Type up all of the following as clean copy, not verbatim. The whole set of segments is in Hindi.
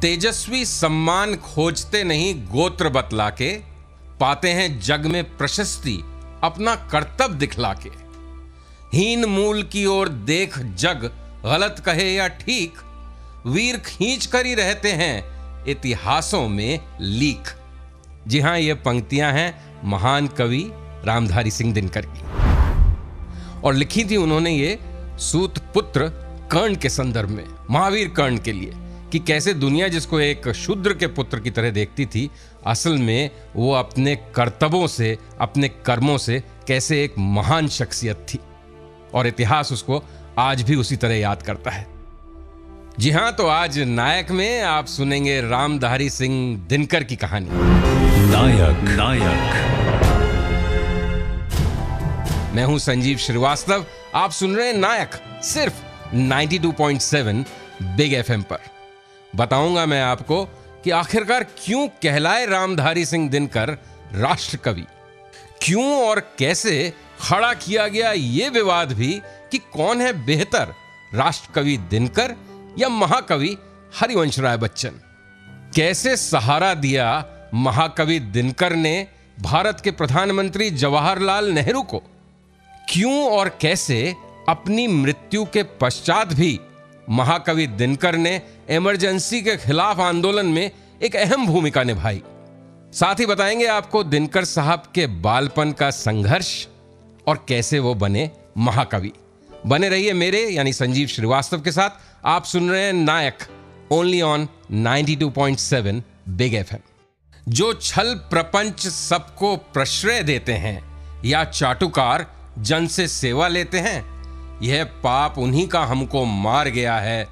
तेजस्वी सम्मान खोजते नहीं गोत्र बतला के, पाते हैं जग में प्रशस्ति अपना कर्तव्य दिखला के। हीन मूल की ओर देख जग गलत कहे या ठीक, वीर खींच कर ही रहते हैं इतिहासों में लीक। जी हां, ये पंक्तियां हैं महान कवि रामधारी सिंह दिनकर की, और लिखी थी उन्होंने ये सूत पुत्र कर्ण के संदर्भ में, महावीर कर्ण के लिए, कि कैसे दुनिया जिसको एक शूद्र के पुत्र की तरह देखती थी, असल में वो अपने कर्तव्यों से, अपने कर्मों से कैसे एक महान शख्सियत थी, और इतिहास उसको आज भी उसी तरह याद करता है। जी हां, तो आज नायक में आप सुनेंगे रामधारी सिंह दिनकर की कहानी। नायक। मैं हूं संजीव श्रीवास्तव, आप सुन रहे हैं नायक, सिर्फ 92.7 बिग एफएम पर। बताऊंगा मैं आपको कि आखिरकार क्यों कहलाए रामधारी सिंह दिनकर राष्ट्र कवि, क्यों और कैसे खड़ा किया गया ये विवाद भी कि कौन है बेहतर, राष्ट्र कवि दिनकर या महाकवि हरिवंश राय बच्चन। कैसे सहारा दिया महाकवि दिनकर ने भारत के प्रधानमंत्री जवाहरलाल नेहरू को, क्यों और कैसे अपनी मृत्यु के पश्चात भी महाकवि दिनकर ने इमरजेंसी के खिलाफ आंदोलन में एक अहम भूमिका निभाई। साथ ही बताएंगे आपको दिनकर साहब के बालपन का संघर्ष और कैसे वो बने महाकवि। बने रहिए मेरे यानी संजीव श्रीवास्तव के साथ। आप सुन रहे हैं Nayak, only on 92.7 Big FM. जो छल प्रपंच सबको प्रश्रय देते हैं या चाटुकार जन से सेवा लेते हैं, यह पाप उन्हीं का हमको मार गया है,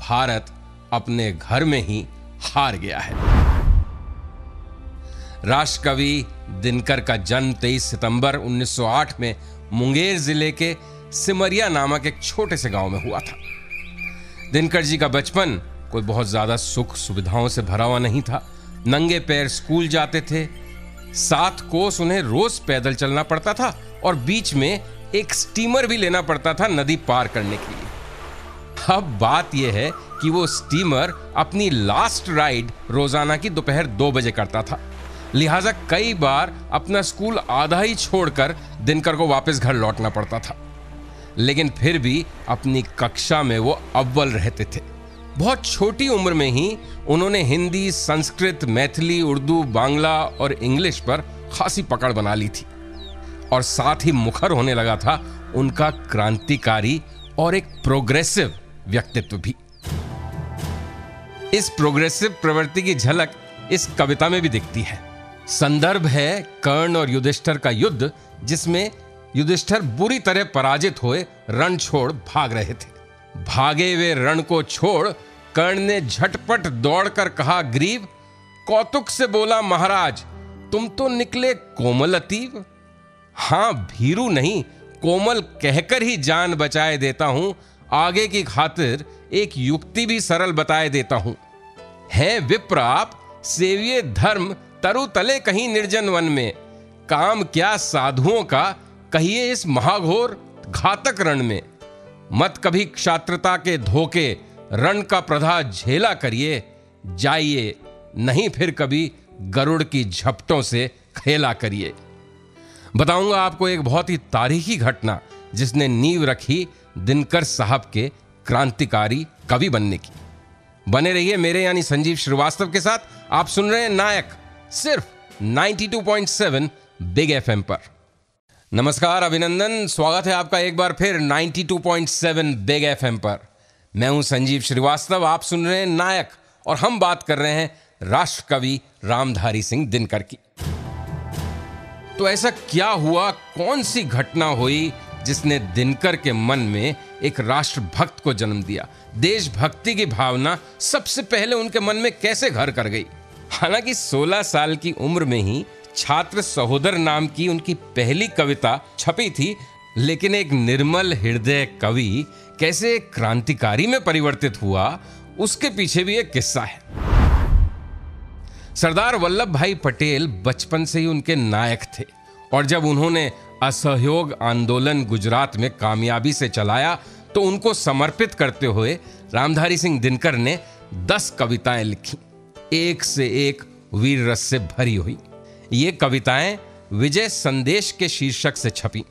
भारत अपने घर में ही हार गया है। राष्ट्र कवि दिनकर का जन्म 23 सितंबर 1908 में मुंगेर जिले के सिमरिया नामक एक छोटे से गांव में हुआ था। दिनकर जी का बचपन कोई बहुत ज्यादा सुख सुविधाओं से भरा हुआ नहीं था। नंगे पैर स्कूल जाते थे, 7 कोस उन्हें रोज पैदल चलना पड़ता था, और बीच में एक स्टीमर भी लेना पड़ता था नदी पार करने के लिए। अब बात यह है कि वो स्टीमर अपनी लास्ट राइड रोजाना की दोपहर 2 बजे करता था, लिहाजा कई बार अपना स्कूल आधा ही छोड़कर दिनकर को वापस घर लौटना पड़ता था। लेकिन फिर भी अपनी कक्षा में वो अव्वल रहते थे। बहुत छोटी उम्र में ही उन्होंने हिंदी, संस्कृत, मैथिली, उर्दू, बांग्ला और इंग्लिश पर खासी पकड़ बना ली थी, और साथ ही मुखर होने लगा था उनका क्रांतिकारी और एक प्रोग्रेसिव व्यक्तित्व भी। इस प्रोग्रेसिव प्रवृत्ति की झलक इस कविता में भी दिखती है। संदर्भ है कर्ण और युधिष्ठिर का युद्ध, जिसमें युधिष्ठिर बुरी तरह पराजित होए रण छोड़ भाग रहे थे। भागे वे रण को छोड़ कर्ण ने झटपट दौड़कर कहा, ग्रीव कौतुक से बोला, महाराज तुम तो निकले कोमल अतीव। हां भीरू नहीं कोमल कहकर ही जान बचाए देता हूं, आगे की खातिर एक युक्ति भी सरल बताए देता हूं। है विप्राप सेविये धर्म तरु तले कहीं निर्जन वन में, काम क्या साधुओं का कहिए इस महाघोर घातक रण में। मत कभी क्षात्रता के धोखे रण का प्रधा झेला करिए, जाइए नहीं फिर कभी गरुड़ की झपटों से खेला करिए। बताऊंगा आपको एक बहुत ही तारीखी घटना जिसने नींव रखी दिनकर साहब के क्रांतिकारी कवि बनने की। बने रहिए मेरे यानी संजीव श्रीवास्तव के साथ। आप सुन रहे हैं नायक, सिर्फ 92.7 बिग एफएम पर। नमस्कार, अभिनंदन, स्वागत है आपका एक बार फिर 92.7 बिग एफएम पर। मैं हूं संजीव श्रीवास्तव, आप सुन रहे हैं नायक, और हम बात कर रहे हैं राष्ट्र कवि रामधारी सिंह दिनकर की। तो ऐसा क्या हुआ, कौन सी घटना हुई जिसने दिनकर के मन में एक राष्ट्रभक्त को जन्म दिया? देशभक्ति की भावना सबसे पहले उनके मन में कैसे घर कर गई? हालांकि 16 साल की उम्र में ही छात्र सहोदर नाम की उनकी पहली कविता छपी थी, लेकिन एक निर्मल हृदय कवि कैसे क्रांतिकारी में परिवर्तित हुआ, उसके पीछे भी एक किस्सा है। सरदार वल्लभ भाई पटेल बचपन से ही उनके नायक थे, और जब उन्होंने असहयोग आंदोलन गुजरात में कामयाबी से चलाया तो उनको समर्पित करते हुए रामधारी सिंह दिनकर ने 10 कविताएं लिखी, एक से एक वीर रस से भरी हुई। ये कविताएं विजय संदेश के शीर्षक से छपी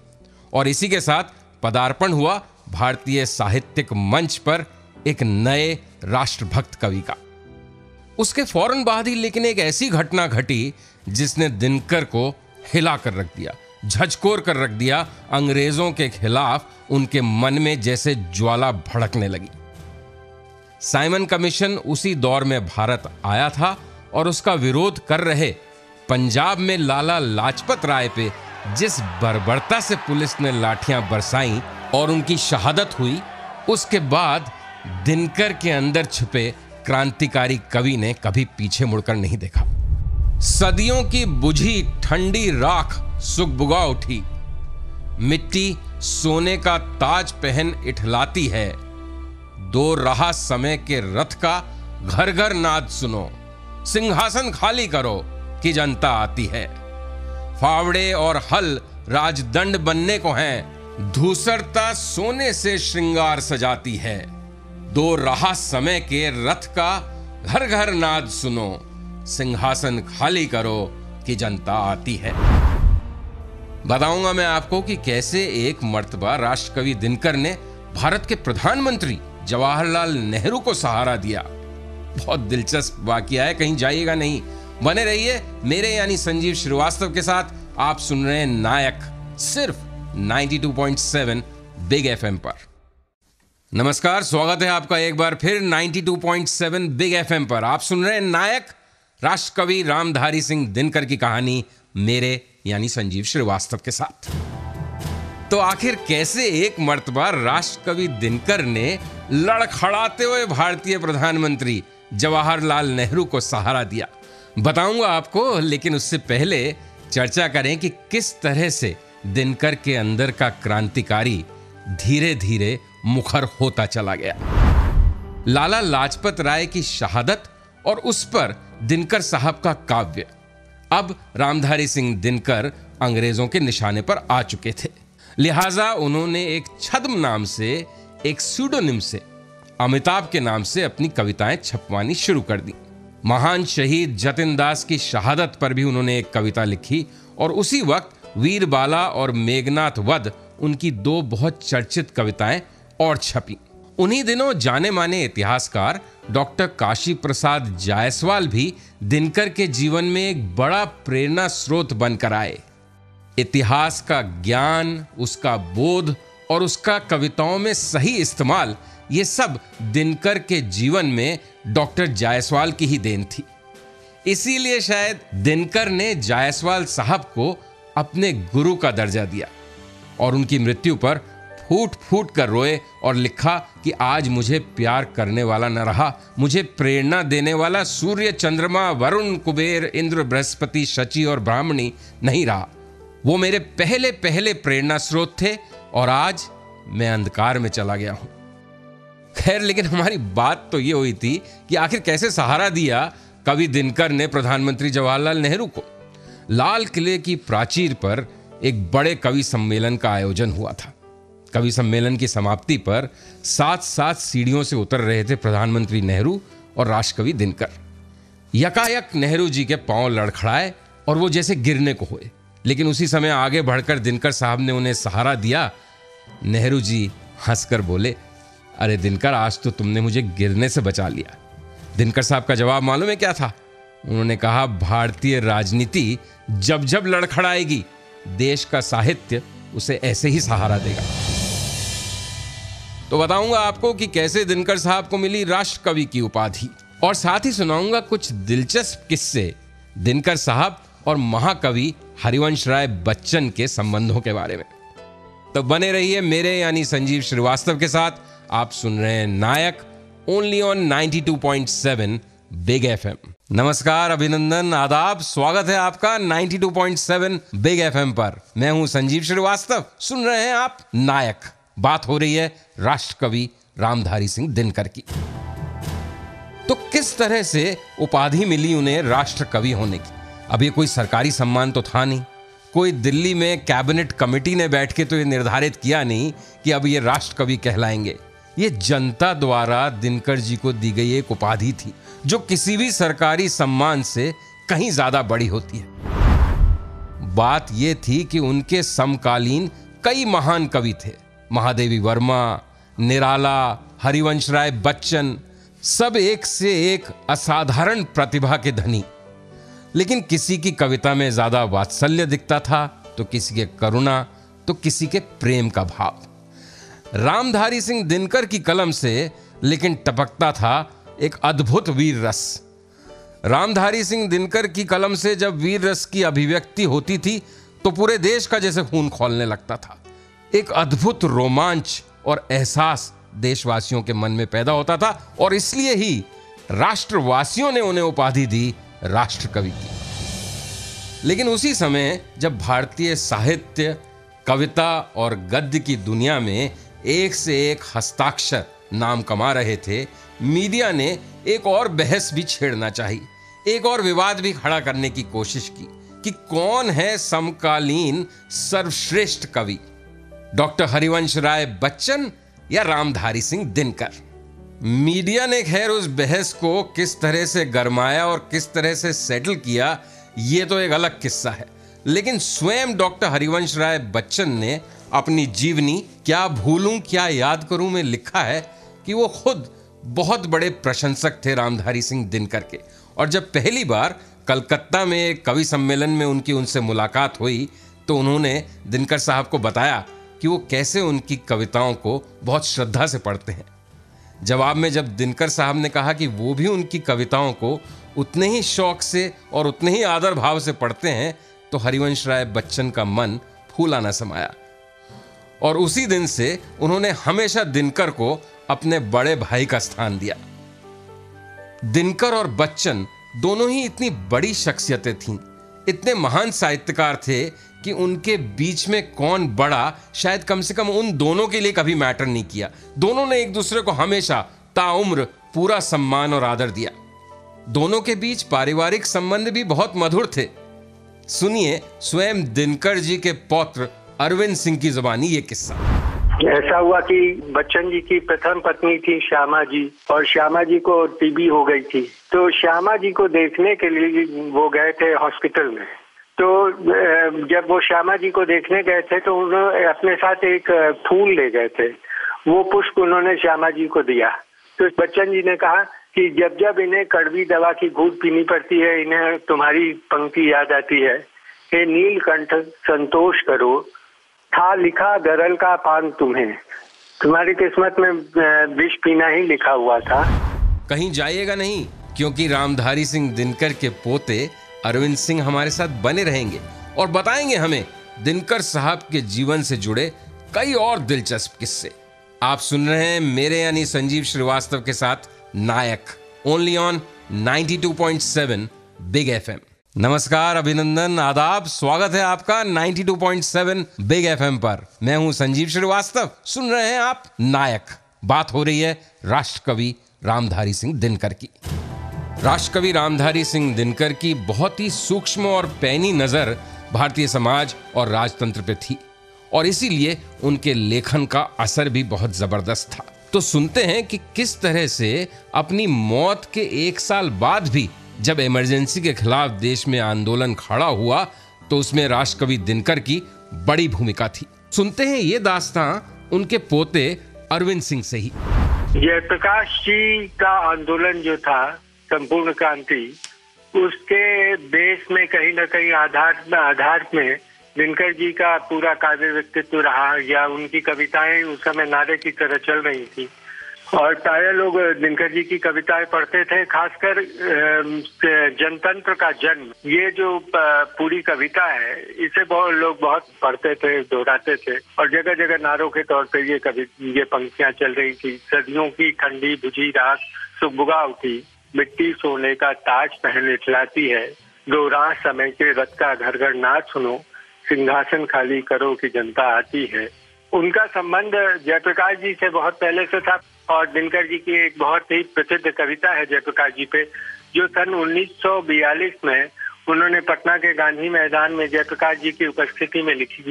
और इसी के साथ पदार्पण हुआ भारतीय साहित्यिक मंच पर एक नए राष्ट्रभक्त कवि का। उसके फौरन बाद ही लेकिन एक ऐसी घटना घटी जिसने दिनकर को हिला कर रख दिया, झकझोर कर रख दिया। अंग्रेजों के खिलाफ उनके मन में जैसे ज्वाला भड़कने लगी। साइमन कमीशन उसी दौर में भारत आया था और उसका विरोध कर रहे पंजाब में लाला लाजपत राय पे जिस बर्बरता से पुलिस ने लाठियां बरसाईं और उनकी शहादत हुई, उसके बाद दिनकर के अंदर छिपे क्रांतिकारी कवि ने कभी पीछे मुड़कर नहीं देखा। सदियों की बुझी ठंडी राख सुगबुगा उठी, मिट्टी सोने का ताज पहन इठलाती है, दो रहा समय के रथ का घर घर नाद सुनो, सिंहासन खाली करो कि जनता आती है। फावड़े और हल राजदंड बनने को हैं, धूसरता सोने से श्रृंगार सजाती है, दो रहा समय के रथ का घर घर नाद सुनो, सिंहासन खाली करो कि जनता आती है। बताऊंगा मैं आपको कि कैसे एक मर्तबा राष्ट्रकवि दिनकर ने भारत के प्रधानमंत्री जवाहरलाल नेहरू को सहारा दिया। बहुत दिलचस्प वाकया है, कहीं जाइएगा नहीं, बने रहिए मेरे यानी संजीव श्रीवास्तव के साथ। आप सुन रहे हैं नायक, सिर्फ 92.7 बिग एफएम पर। नमस्कार, स्वागत है आपका एक बार फिर 92.7 बिग एफएम पर। आप सुन रहे हैं नायक, राष्ट्रकवि रामधारी सिंह दिनकर की कहानी मेरे यानी संजीव श्रीवास्तव के साथ। तो आखिर कैसे एक मर्तबा राष्ट्रकवि दिनकर ने लड़खड़ाते हुए भारतीय प्रधानमंत्री जवाहरलाल नेहरू को सहारा दिया, बताऊंगा आपको। लेकिन उससे पहले चर्चा करें कि किस तरह से दिनकर के अंदर का क्रांतिकारी धीरे धीरे मुखर होता चला गया। लाला लाजपत राय की शहादत और उस पर दिनकर साहब का काव्य। अब रामधारी सिंह दिनकर अंग्रेजों के निशाने पर आ चुके थे, लिहाजा उन्होंने एक छद्म नाम से, एक स्यूडोनिम से, अमिताभ के नाम से अपनी कविताएं छपवानी शुरू कर दी। महान शहीद जतिन दास की शहादत पर भी उन्होंने एक कविता लिखी और उसी वक्त वीरबाला और मेघनाथ वध, उनकी दो बहुत चर्चित कविताएं और छपी। उन्हीं दिनों जाने माने इतिहासकार डॉक्टर काशी प्रसाद जायसवाल भी दिनकर के जीवन में एक बड़ा प्रेरणा स्रोत बनकर आए। इतिहास का ज्ञान, उसका बोध और उसका कविताओं में सही इस्तेमाल, ये सब दिनकर के जीवन में डॉक्टर जायसवाल की ही देन थी। इसीलिए शायद दिनकर ने जायसवाल साहब को अपने गुरु का दर्जा दिया और उनकी मृत्यु पर फूट फूट कर रोए और लिखा कि आज मुझे प्यार करने वाला न रहा, मुझे प्रेरणा देने वाला सूर्य, चंद्रमा, वरुण, कुबेर, इंद्र, बृहस्पति, शचि और ब्राह्मणी नहीं रहा। वो मेरे पहले पहले प्रेरणा स्रोत थे और आज मैं अंधकार में चला गया हूं। खैर, लेकिन हमारी बात तो ये हुई थी कि आखिर कैसे सहारा दिया कवि दिनकर ने प्रधानमंत्री जवाहरलाल नेहरू को। लाल किले की प्राचीर पर एक बड़े कवि सम्मेलन का आयोजन हुआ था। कवि सम्मेलन की समाप्ति पर साथ साथ सीढ़ियों से उतर रहे थे प्रधानमंत्री नेहरू और राष्ट्रकवि दिनकर। यकायक नेहरू जी के पांव लड़खड़ाए और वो जैसे गिरने को हुए, लेकिन उसी समय आगे बढ़कर दिनकर साहब ने उन्हें सहारा दिया। नेहरू जी हंसकर बोले, अरे दिनकर, आज तो तुमने मुझे गिरने से बचा लिया। दिनकर साहब का जवाब मालूम है क्या था? उन्होंने कहा, भारतीय राजनीति जब जब लड़खड़ाएगी, देश का साहित्य उसे ऐसे ही सहारा देगा। तो बताऊंगा आपको कि कैसे दिनकर साहब को मिली राष्ट्रकवि की उपाधि और साथ ही सुनाऊंगा कुछ दिलचस्प किस्से दिनकर साहब और महाकवि हरिवंश राय बच्चन के संबंधों के बारे में। तो बने रहिए मेरे यानी संजीव श्रीवास्तव के साथ। आप सुन रहे हैं Nayak, only on 92.7 Big FM. नमस्कार, अभिनंदन, आदाब, स्वागत है आपका 92.7 बिग एफएम पर। मैं हूं संजीव श्रीवास्तव, सुन रहे हैं आप नायक। बात हो रही है राष्ट्रकवि रामधारी सिंह दिनकर की। तो किस तरह से उपाधि मिली उन्हें राष्ट्रकवि होने की? अब ये कोई सरकारी सम्मान तो था नहीं, कोई दिल्ली में कैबिनेट कमेटी ने बैठ के तो ये निर्धारित किया नहीं कि अब ये राष्ट्रकवि कहलाएंगे। ये जनता द्वारा दिनकर जी को दी गई एक उपाधि थी जो किसी भी सरकारी सम्मान से कहीं ज्यादा बड़ी होती है। बात यह थी कि उनके समकालीन कई महान कवि थे। महादेवी वर्मा, निराला, हरिवंश राय बच्चन, सब एक से एक असाधारण प्रतिभा के धनी। लेकिन किसी की कविता में ज्यादा वात्सल्य दिखता था तो किसी के करुणा, तो किसी के प्रेम का भाव। रामधारी सिंह दिनकर की कलम से लेकिन टपकता था एक अद्भुत वीर रस। रामधारी सिंह दिनकर की कलम से जब वीर रस की अभिव्यक्ति होती थी तो पूरे देश का जैसे खून खौलने लगता था। एक अद्भुत रोमांच और एहसास देशवासियों के मन में पैदा होता था और इसलिए ही राष्ट्रवासियों ने उन्हें उपाधि दी राष्ट्रकवि की। लेकिन उसी समय जब भारतीय साहित्य, कविता और गद्य की दुनिया में एक से एक हस्ताक्षर नाम कमा रहे थे, मीडिया ने एक और बहस भी छेड़ना चाहिए, एक और विवाद भी खड़ा करने की कोशिश की कि कौन है समकालीन सर्वश्रेष्ठ कवि, डॉक्टर हरिवंश राय बच्चन या रामधारी सिंह दिनकर। मीडिया ने खैर उस बहस को किस तरह से गरमाया और किस तरह से सेटल किया ये तो एक अलग किस्सा है, लेकिन स्वयं डॉक्टर हरिवंश राय बच्चन ने अपनी जीवनी क्या भूलूं क्या याद करूं में लिखा है कि वो खुद बहुत बड़े प्रशंसक थे रामधारी सिंह दिनकर के। और जब पहली बार कलकत्ता में एक कवि सम्मेलन में उनकी उनसे मुलाकात हुई तो उन्होंने दिनकर साहब को बताया कि वो कैसे उनकी कविताओं को बहुत श्रद्धा से पढ़ते हैं। जवाब में जब दिनकर साहब ने कहा कि वो भी उनकी कविताओं को उतने ही शौक से और उतने ही आदर भाव से पढ़ते हैं तो हरिवंश राय बच्चन का मन फूला न समाया और उसी दिन से उन्होंने हमेशा दिनकर को अपने बड़े भाई का स्थान दिया। दिनकर और बच्चन दोनों ही इतनी बड़ी शख्सियतें थीं, इतने महान साहित्यकार थे कि उनके बीच में कौन बड़ा शायद कम से कम उन दोनों के लिए कभी मैटर नहीं किया। दोनों ने एक दूसरे को हमेशा ताउम्र पूरा सम्मान और आदर दिया। दोनों के बीच पारिवारिक संबंध भी बहुत मधुर थे। सुनिए स्वयं दिनकर जी के पौत्र अरविंद सिंह की जुबानी ये किस्सा। ऐसा हुआ कि बच्चन जी की प्रथम पत्नी थी शमा जी और शमा जी को टीबी हो गई थी, तो शमा जी को देखने के लिए वो गए थे हॉस्पिटल में। तो जब वो शमा जी को देखने गए थे तो उन्होंने अपने साथ एक फूल ले गए थे, वो पुष्प उन्होंने शमा जी को दिया। तो बच्चन जी ने कहा कि जब जब इन्हें कड़वी दवा की घूंट पीनी पड़ती है इन्हें तुम्हारी पंक्ति याद आती है, हे नीलकंठ संतोष करो, था लिखा गरल का पान तुम्हें, तुम्हारी किस्मत में विष पीना ही लिखा हुआ था। कहीं जाइएगा नहीं क्योंकि रामधारी सिंह दिनकर के पोते अरविंद सिंह हमारे साथ बने रहेंगे और बताएंगे हमें दिनकर साहब के जीवन से जुड़े कई और दिलचस्प किस्से। आप सुन रहे हैं मेरे यानी संजीव श्रीवास्तव के साथ Nayak, only on 92.7 Big FM। नमस्कार, अभिनंदन, आदाब, स्वागत है आपका 92.7 बिग FM पर। मैं हूं संजीव श्रीवास्तव, सुन रहे हैं आप नायक। बात हो रही है राष्ट्रकवि रामधारी सिंह दिनकर की। राष्ट्रकवि रामधारी सिंह दिनकर की बहुत ही सूक्ष्म और पैनी नजर भारतीय समाज और राजतंत्र पे थी और इसीलिए उनके लेखन का असर भी बहुत जबरदस्त था। तो सुनते हैं कि किस तरह से अपनी मौत के एक साल बाद भी जब इमरजेंसी के खिलाफ देश में आंदोलन खड़ा हुआ तो उसमें राष्ट्रकवि दिनकर की बड़ी भूमिका थी। सुनते हैं ये दास्तां उनके पोते अरविंद सिंह से ही। जयप्रकाश जी का आंदोलन जो था संपूर्ण क्रांति, उसके देश में कहीं ना कहीं आधार में दिनकर जी का पूरा काव्य व्यक्तित्व रहा या उनकी कविताएं उस समय नारे की तरह चल रही थी और सारे लोग दिनकर जी की कविताएं पढ़ते थे। खासकर जनतंत्र का जन्म, ये जो पूरी कविता है इसे बहुत लोग बहुत पढ़ते थे, दोहराते थे और जगह जगह नारों के तौर पे ये पंक्तियां चल रही थी। सर्दियों की ठंडी बुझी रात सुबुगा उठी, मिट्टी सोने का ताज पहन इतलाती है, दो रात समय के रथ का घर घर नाच सुनो, सिंहासन खाली करो कि जनता आती है। उनका संबंध जयप्रकाश जी से बहुत पहले से था और दिनकर जी की एक बहुत ही प्रसिद्ध कविता है जयप्रकाश जी पे जो सन 1942 में उन्होंने पटना के गांधी मैदान में जयप्रकाश जी की उपस्थिति में लिखी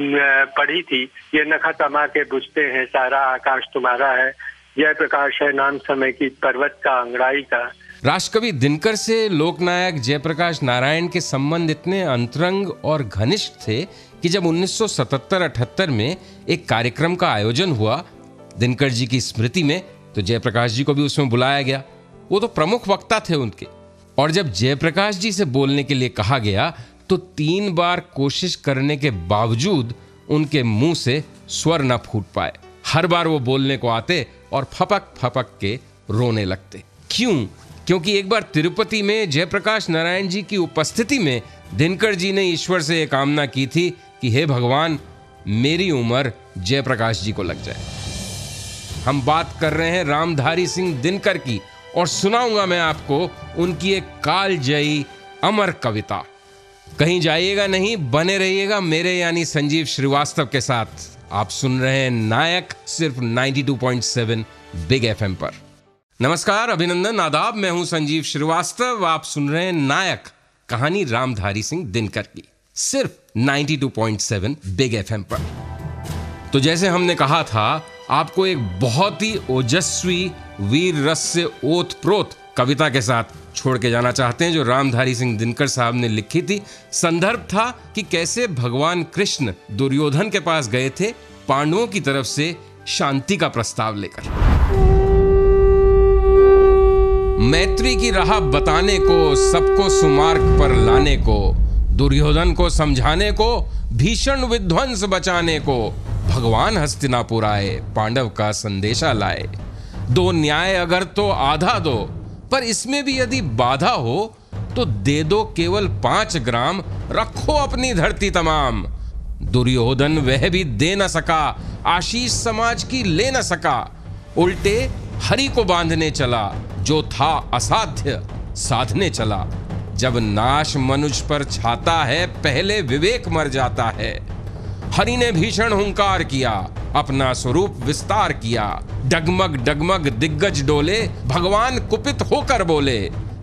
पढ़ी थी। ये नखा तमा के बुझते हैं, सारा आकाश तुम्हारा है, जयप्रकाश है नाम समय की पर्वत का, अंगड़ाई का। राष्ट्रकवि दिनकर से लोकनायक जयप्रकाश नारायण के संबंध इतने अंतरंग और घनिष्ठ थे कि जब 1977-78 में एक कार्यक्रम का आयोजन हुआ दिनकर जी की स्मृति में, तो जयप्रकाश जी को भी उसमें बुलाया गया। वो तो प्रमुख वक्ता थे उनके, और जब जयप्रकाश जी से बोलने के लिए कहा गया तो 3 बार कोशिश करने के बावजूद उनके मुंह से स्वर न फूट पाए। हर बार वो बोलने को आते और फपक फपक के रोने लगते। क्यों? क्योंकि एक बार तिरुपति में जयप्रकाश नारायण जी की उपस्थिति में दिनकर जी ने ईश्वर से ये कामना की थी कि हे भगवान, मेरी उम्र जयप्रकाश जी को लग जाए। हम बात कर रहे हैं रामधारी सिंह दिनकर की, और सुनाऊंगा मैं आपको उनकी एक कालजयी अमर कविता। कहीं जाइएगा नहीं, बने रहिएगा मेरे यानी संजीव श्रीवास्तव के साथ। आप सुन रहे हैं नायक, सिर्फ 92.7 बिग एफएम पर। नमस्कार, अभिनंदन, आदाब। मैं हूं संजीव श्रीवास्तव। आप सुन रहे हैं नायक, कहानी रामधारी सिंह दिनकर की, सिर्फ 92.7 बिग एफएम पर। तो जैसे हमने कहा था, आपको एक बहुत ही ओजस्वी, वीर रस से ओतप्रोत कविता के साथ छोड़ के जाना चाहते हैं, जो रामधारी सिंह दिनकर साहब ने लिखी थी। संदर्भ था कि कैसे भगवान कृष्ण दुर्योधन के पास गए थे पांडवों की तरफ से शांति का प्रस्ताव लेकर। मैत्री की राह बताने को, सबको सुमार्ग पर लाने को, दुर्योधन को समझाने को, भीषण विध्वंस बचाने को, भगवान हस्तिनापुर आए, पांडव का संदेशा लाए। दो न्याय अगर तो आधा दो, पर इसमें भी यदि बाधा हो तो दे दो केवल 5 ग्राम, रखो अपनी धरती तमाम। दुर्योधन वह भी दे न सका, आशीष समाज की ले न सका, उल्टे हरि को बांधने चला, जो था असाध्य साधने चला। जब नाश मनुष्य पर छाता है, पहले विवेक मर जाता है। हरि ने भीषण हुंकार किया, अपना स्वरूप विस्तार किया, डगमग डगमग दिग्गज डोले, भगवान कुपित होकर बोले,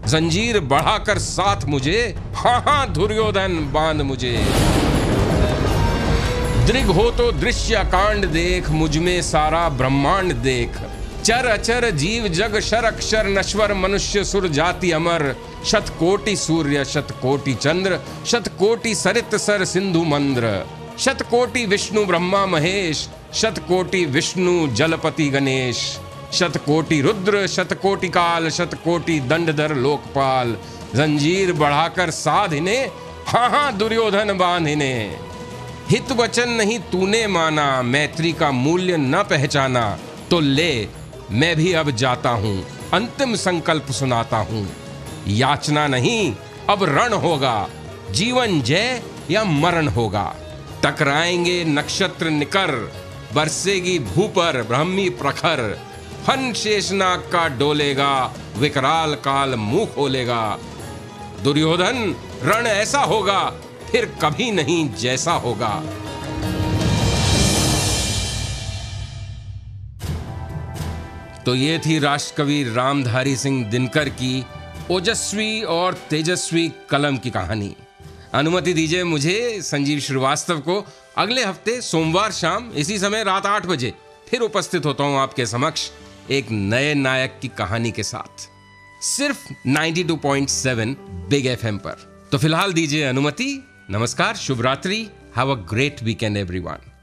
जंजीर बढ़ाकर साथ मुझे, हाँ हाँ दुर्योधन बांध मुझे। दृग हो तो दृश्य कांड देख, मुझमें सारा ब्रह्मांड देख। चर अचर जीव जग शर अक्षर, नश्वर मनुष्य सुर जाति अमर। शतकोटि सूर्य शतकोटि चंद्र, शतकोटि सरित सर सिंधु मंद्र। शतकोटि विष्णु ब्रह्मा महेश, शतकोटि विष्णु जलपति गणेश। शतकोटि रुद्र शतकोटि काल, शतकोटि दंडधर लोकपाल। जंजीर बढ़ाकर साधिने, हाँ हाँ दुर्योधन बांधिने। हित वचन नहीं तूने माना, मैत्री का मूल्य न पहचाना, तो ले मैं भी अब जाता हूँ, अंतिम संकल्प सुनाता हूँ। याचना नहीं अब रण होगा, जीवन जय या मरण होगा। टकराएंगे नक्षत्र निकर, बरसेगी भू पर ब्रह्मी प्रखर। फन शेषनाग का डोलेगा, विकराल काल मुंह खोलेगा। दुर्योधन रण ऐसा होगा, फिर कभी नहीं जैसा होगा। तो ये थी राष्ट्रकवि रामधारी सिंह दिनकर की ओजस्वी और तेजस्वी कलम की कहानी। अनुमति दीजिए मुझे, संजीव श्रीवास्तव को, अगले हफ्ते सोमवार शाम इसी समय रात 8 बजे फिर उपस्थित होता हूं आपके समक्ष एक नए नायक की कहानी के साथ, सिर्फ 92.7 बिग एफएम पर। तो फिलहाल दीजिए अनुमति। नमस्कार, शुभ रात्रि, have a great weekend everyone.